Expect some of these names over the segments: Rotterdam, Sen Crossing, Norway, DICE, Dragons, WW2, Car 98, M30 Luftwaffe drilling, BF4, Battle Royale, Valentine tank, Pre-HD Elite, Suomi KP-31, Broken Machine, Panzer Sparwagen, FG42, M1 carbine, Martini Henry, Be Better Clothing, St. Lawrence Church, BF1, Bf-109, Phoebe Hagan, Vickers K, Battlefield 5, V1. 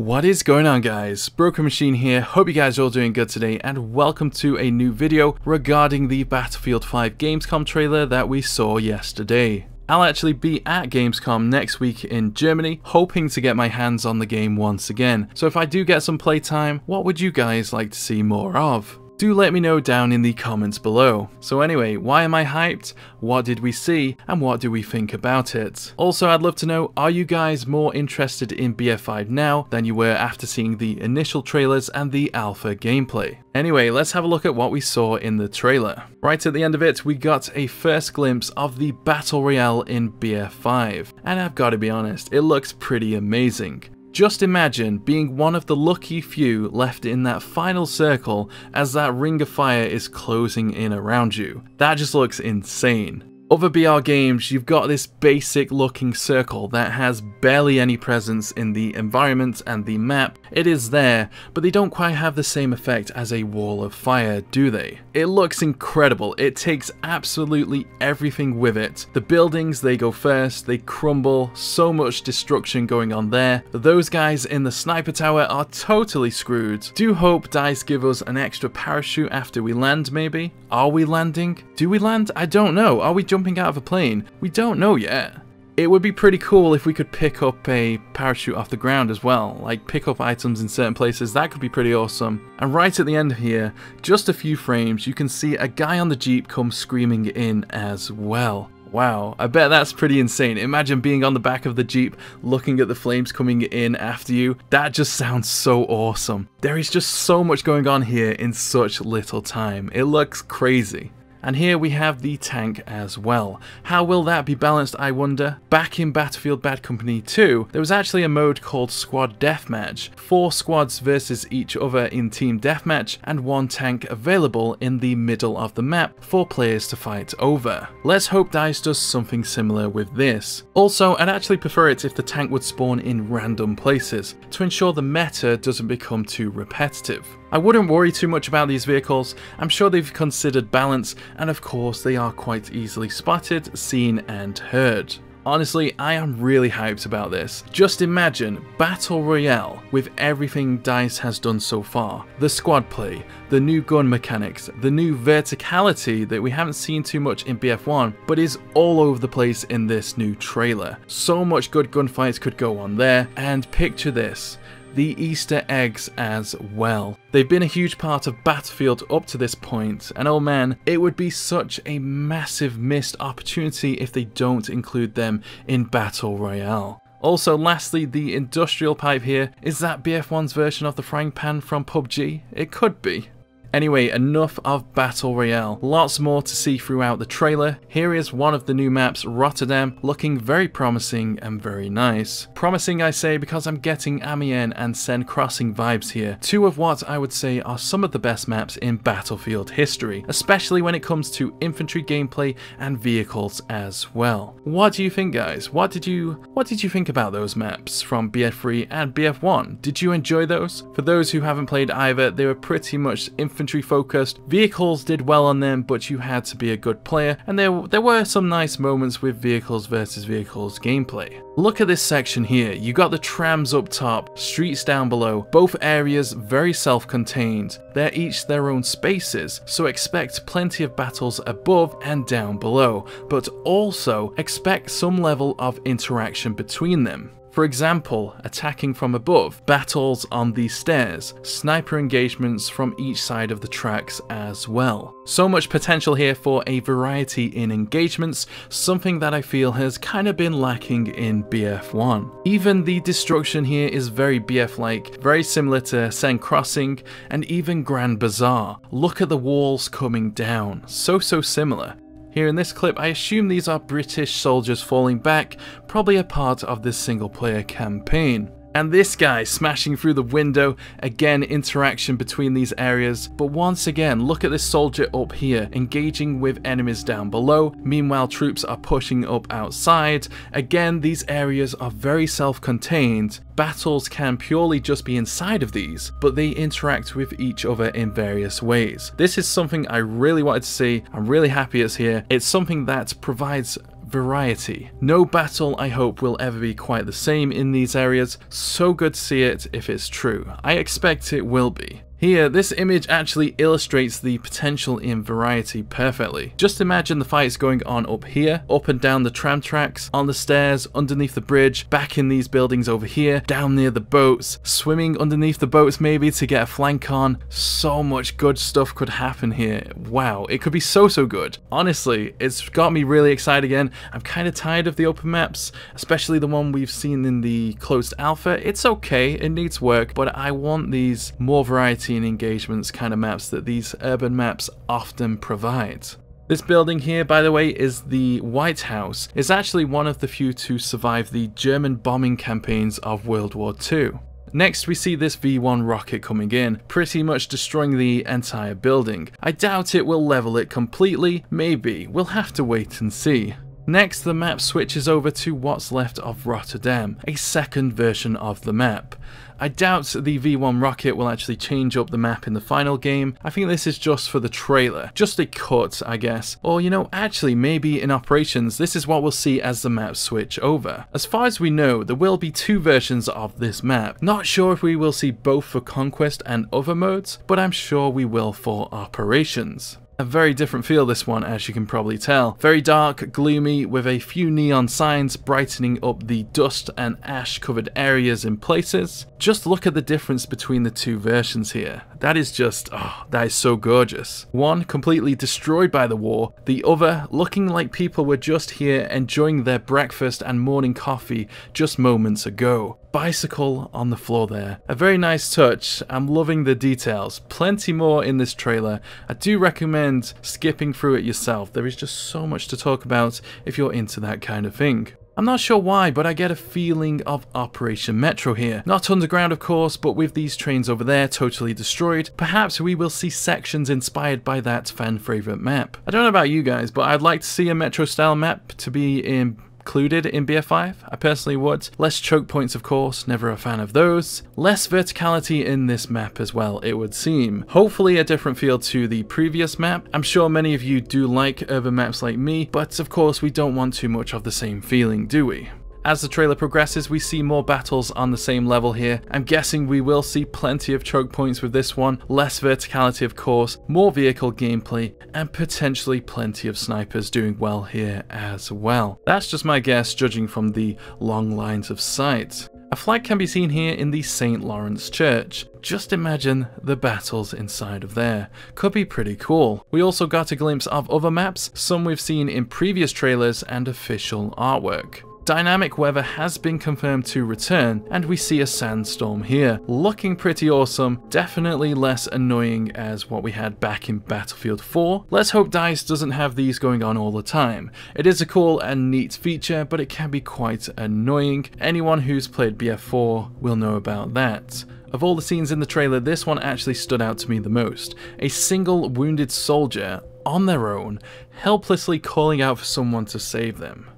What is going on, guys? Broken Machine here. Hope you guys are all doing good today and welcome to a new video regarding the Battlefield 5 Gamescom trailer that we saw yesterday. I'll actually be at Gamescom next week in Germany, hoping to get my hands on the game once again. So if I do get some playtime, what would you guys like to see more of? Do let me know down in the comments below. So anyway, why am I hyped? What did we see? And what do we think about it? Also, I'd love to know, are you guys more interested in BF5 now than you were after seeing the initial trailers and the alpha gameplay? Anyway, let's have a look at what we saw in the trailer. Right at the end of it, we got a first glimpse of the Battle Royale in BF5. And I've got to be honest, it looks pretty amazing. Just imagine being one of the lucky few left in that final circle as that ring of fire is closing in around you. That just looks insane. Other BR games, you've got this basic looking circle that has barely any presence in the environment and the map. It is there, but they don't quite have the same effect as a wall of fire, do they? It looks incredible. It takes absolutely everything with it. The buildings, they go first, they crumble, so much destruction going on there. Those guys in the sniper tower are totally screwed. Do hope DICE give us an extra parachute after we land, maybe? Are we landing? Do we land? I don't know. Are we jumping out of a plane? We don't know yet. It would be pretty cool if we could pick up a parachute off the ground as well, like pick up items in certain places. That could be pretty awesome. And right at the end here, just a few frames, you can see a guy on the Jeep come screaming in as well. Wow, I bet that's pretty insane. Imagine being on the back of the Jeep, looking at the flames coming in after you. That just sounds so awesome. There is just so much going on here in such little time. It looks crazy. And here we have the tank as well. How will that be balanced, I wonder? Back in Battlefield Bad Company 2, there was actually a mode called Squad Deathmatch. 4 squads versus each other in team deathmatch, and one tank available in the middle of the map for players to fight over. Let's hope DICE does something similar with this. Also, I'd actually prefer it if the tank would spawn in random places, to ensure the meta doesn't become too repetitive. I wouldn't worry too much about these vehicles. I'm sure they've considered balance, and of course they are quite easily spotted, seen and heard. Honestly, I am really hyped about this. Just imagine Battle Royale with everything DICE has done so far. The squad play, the new gun mechanics, the new verticality that we haven't seen too much in BF1, but is all over the place in this new trailer. So much good gunfights could go on there, and picture this. The Easter eggs as well. They've been a huge part of Battlefield up to this point, and oh man, it would be such a massive missed opportunity if they don't include them in Battle Royale. Also, lastly, the industrial pipe here. Is that BF1's version of the frying pan from PUBG? It could be. Anyway, enough of Battle Royale. Lots more to see throughout the trailer. Here is one of the new maps, Rotterdam, looking very promising and very nice. Promising, I say, because I'm getting Amiens and Sen Crossing vibes here. Two of what I would say are some of the best maps in Battlefield history, especially when it comes to infantry gameplay and vehicles as well. What do you think, guys? What did you think about those maps from BF3 and BF1? Did you enjoy those? For those who haven't played either, they were pretty much infantry focused. Vehicles did well on them, but you had to be a good player, and there were some nice moments with vehicles versus vehicles gameplay. Look at this section here. You got the trams up top, streets down below, both areas very self-contained. They're each their own spaces, so expect plenty of battles above and down below, but also expect some level of interaction between them. For example, attacking from above, battles on the stairs, sniper engagements from each side of the tracks as well. So much potential here for a variety in engagements, something that I feel has kind of been lacking in BF1. Even the destruction here is very BF-like, very similar to Saint Crossing and even Grand Bazaar. Look at the walls coming down, so similar. Here in this clip, I assume these are British soldiers falling back, probably a part of this single player campaign. And this guy smashing through the window, again interaction between these areas, but once again look at this soldier up here engaging with enemies down below, meanwhile troops are pushing up outside. Again, these areas are very self-contained. Battles can purely just be inside of these, but they interact with each other in various ways. This is something I really wanted to see. I'm really happy it's here. It's something that provides variety. No battle, I hope, will ever be quite the same in these areas, so good to see it if it's true. I expect it will be. Here, this image actually illustrates the potential in variety perfectly. Just imagine the fights going on up here, up and down the tram tracks, on the stairs, underneath the bridge, back in these buildings over here, down near the boats, swimming underneath the boats maybe to get a flank on. So much good stuff could happen here. Wow, it could be so good. Honestly, it's got me really excited again. I'm kind of tired of the open maps, especially the one we've seen in the closed alpha. It's okay, it needs work, but I want these more variety and engagements kind of maps that these urban maps often provide. This building here, by the way, is the White House. It's actually one of the few to survive the German bombing campaigns of World War II. Next, we see this V1 rocket coming in, pretty much destroying the entire building. I doubt it will level it completely, maybe. We'll have to wait and see. Next, the map switches over to what's left of Rotterdam, a second version of the map. I doubt the V1 rocket will actually change up the map in the final game. I think this is just for the trailer, just a cut, I guess. Or, you know, actually, maybe in operations, this is what we'll see as the map switch over. As far as we know, there will be two versions of this map. Not sure if we will see both for Conquest and other modes, but I'm sure we will for operations. A very different feel this one, as you can probably tell. Very dark, gloomy, with a few neon signs brightening up the dust and ash covered areas in places. Just look at the difference between the two versions here. That is just, oh, that is so gorgeous. One completely destroyed by the war, the other looking like people were just here enjoying their breakfast and morning coffee just moments ago. Bicycle on the floor there. A very nice touch. I'm loving the details. Plenty more in this trailer. I do recommend skipping through it yourself. There is just so much to talk about if you're into that kind of thing. I'm not sure why, but I get a feeling of Operation Metro here. Not underground, of course, but with these trains over there totally destroyed, perhaps we will see sections inspired by that fan favorite map. I don't know about you guys, but I'd like to see a Metro style map to be included in BF5, I personally would. Less choke points, of course, never a fan of those. Less verticality in this map as well, it would seem. Hopefully a different feel to the previous map. I'm sure many of you do like urban maps like me, but of course we don't want too much of the same feeling, do we? As the trailer progresses, we see more battles on the same level here. I'm guessing we will see plenty of choke points with this one, less verticality of course, more vehicle gameplay, and potentially plenty of snipers doing well here as well. That's just my guess judging from the long lines of sight. A flag can be seen here in the St. Lawrence Church. Just imagine the battles inside of there. Could be pretty cool. We also got a glimpse of other maps, some we've seen in previous trailers and official artwork. Dynamic weather has been confirmed to return, and we see a sandstorm here. Looking pretty awesome, definitely less annoying as what we had back in Battlefield 4. Let's hope DICE doesn't have these going on all the time. It is a cool and neat feature, but it can be quite annoying. Anyone who's played BF4 will know about that. Of all the scenes in the trailer, this one actually stood out to me the most. A single wounded soldier, on their own, helplessly calling out for someone to save them.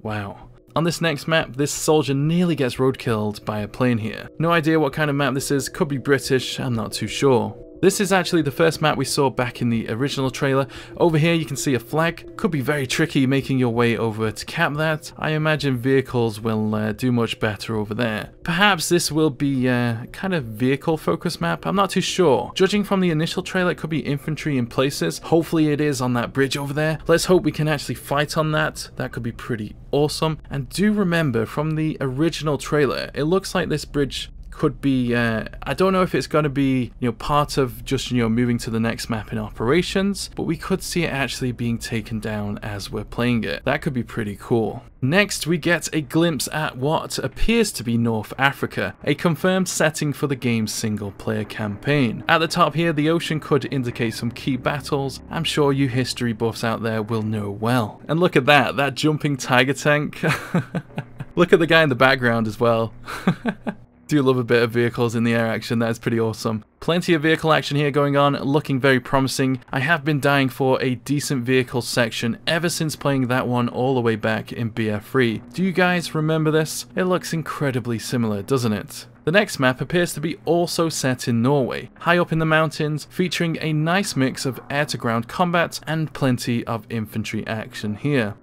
Wow. On this next map, this soldier nearly gets roadkilled by a plane here. No idea what kind of map this is, could be British, I'm not too sure. This is actually the first map we saw back in the original trailer. Over here you can see a flag. Could be very tricky making your way over to cap that. I imagine vehicles will do much better over there. Perhaps this will be a kind of vehicle focused map, I'm not too sure. Judging from the initial trailer, it could be infantry in places. Hopefully it is on that bridge over there. Let's hope we can actually fight on that. That could be pretty awesome. And do remember from the original trailer, it looks like this bridge could be, I don't know if it's going to be, you know, part of just, you know, moving to the next map in operations, but we could see it actually being taken down as we're playing it. That could be pretty cool. Next, we get a glimpse at what appears to be North Africa, a confirmed setting for the game's single-player campaign. At the top here, the ocean could indicate some key battles. I'm sure you history buffs out there will know well. And look at that, that jumping Tiger tank. Look at the guy in the background as well. I do love a bit of vehicles in the air action, that is pretty awesome. Plenty of vehicle action here going on, looking very promising. I have been dying for a decent vehicle section ever since playing that one all the way back in BF3. Do you guys remember this? It looks incredibly similar, doesn't it? The next map appears to be also set in Norway, high up in the mountains, featuring a nice mix of air-to-ground combat and plenty of infantry action here.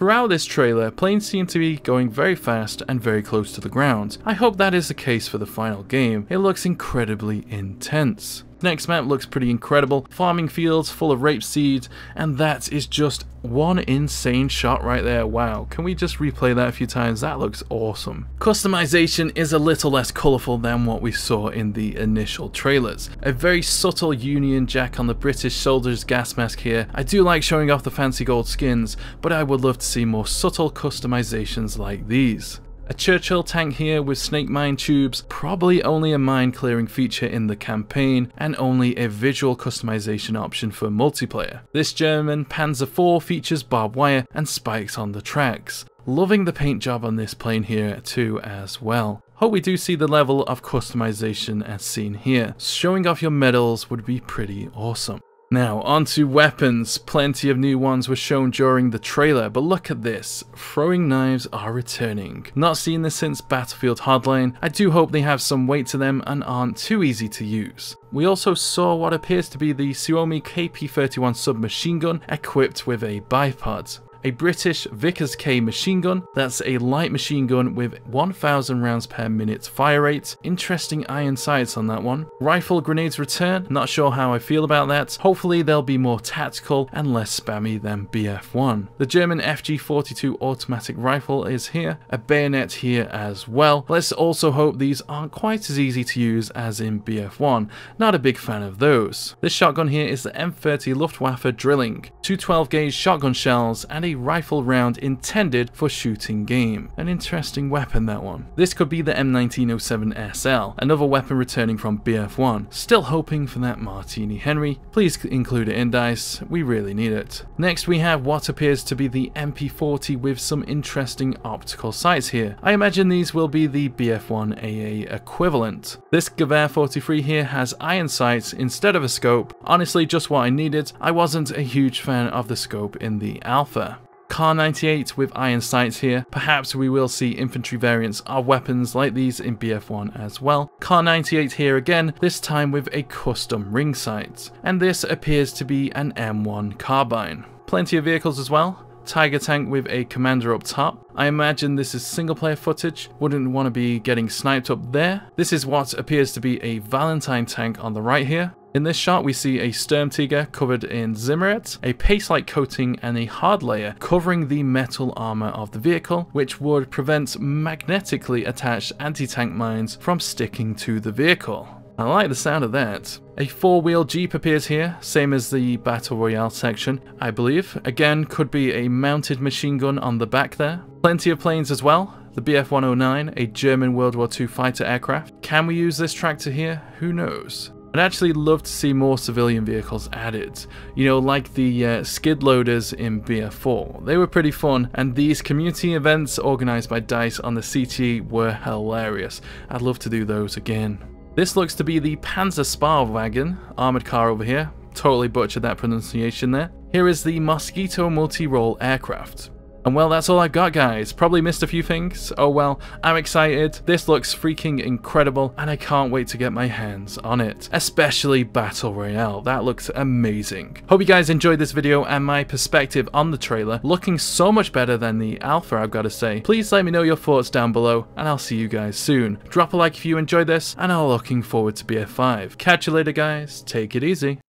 Throughout this trailer, planes seem to be going very fast and very close to the ground. I hope that is the case for the final game. It looks incredibly intense. Next map looks pretty incredible, farming fields full of rapeseed, and that is just one insane shot right there. Wow, can we just replay that a few times? That looks awesome. Customization is a little less colourful than what we saw in the initial trailers. A very subtle Union Jack on the British soldier's gas mask here. I do like showing off the fancy gold skins, but I would love to see more subtle customizations like these. A Churchill tank here with snake mine tubes, probably only a mine clearing feature in the campaign and only a visual customization option for multiplayer. This German Panzer IV features barbed wire and spikes on the tracks. Loving the paint job on this plane here too as well. Hope we do see the level of customization as seen here. Showing off your medals would be pretty awesome. Now onto weapons. Plenty of new ones were shown during the trailer, but look at this. Throwing knives are returning. Not seen this since Battlefield Hardline. I do hope they have some weight to them and aren't too easy to use. We also saw what appears to be the Suomi KP-31 submachine gun equipped with a bipod. A British Vickers K machine gun, that's a light machine gun with 1000 rounds per minute fire rate. Interesting iron sights on that one. Rifle grenades return, not sure how I feel about that. Hopefully they'll be more tactical and less spammy than BF1. The German FG42 automatic rifle is here, a bayonet here as well. Let's also hope these aren't quite as easy to use as in BF1, not a big fan of those. This shotgun here is the M30 Luftwaffe drilling, 212 gauge shotgun shells and a rifle round intended for shooting game. An interesting weapon, that one. This could be the M1907SL, another weapon returning from BF1. Still hoping for that Martini Henry. Please include it in DICE, we really need it. Next we have what appears to be the MP40 with some interesting optical sights here. I imagine these will be the BF1 AA equivalent. This Gewehr 43 here has iron sights instead of a scope. Honestly, just what I needed. I wasn't a huge fan of the scope in the Alpha. Car 98 with iron sights here. Perhaps we will see infantry variants of weapons like these in BF1 as well. Car 98 here again, this time with a custom ring sight. And this appears to be an M1 carbine. Plenty of vehicles as well. Tiger tank with a commander up top. I imagine this is single player footage, wouldn't want to be getting sniped up there. This is what appears to be a Valentine tank on the right here. In this shot we see a Sturmtiger covered in Zimmerit, a paste-like coating and a hard layer covering the metal armour of the vehicle, which would prevent magnetically attached anti-tank mines from sticking to the vehicle. I like the sound of that. A four-wheel Jeep appears here, same as the Battle Royale section, I believe. Again, could be a mounted machine gun on the back there. Plenty of planes as well. The Bf-109, a German World War II fighter aircraft. Can we use this tractor here? Who knows? I'd actually love to see more civilian vehicles added, you know, like the skid loaders in BF4. They were pretty fun, and these community events organised by DICE on the CTE were hilarious. I'd love to do those again. This looks to be the Panzer Sparwagen, armoured car over here. Totally butchered that pronunciation there. Here is the Mosquito multi-role aircraft. And well, that's all I've got, guys. Probably missed a few things. Oh well, I'm excited. This looks freaking incredible and I can't wait to get my hands on it. Especially Battle Royale. That looks amazing. Hope you guys enjoyed this video and my perspective on the trailer. Looking so much better than the Alpha, I've got to say. Please let me know your thoughts down below and I'll see you guys soon. Drop a like if you enjoyed this and I'm looking forward to BF5. Catch you later, guys. Take it easy.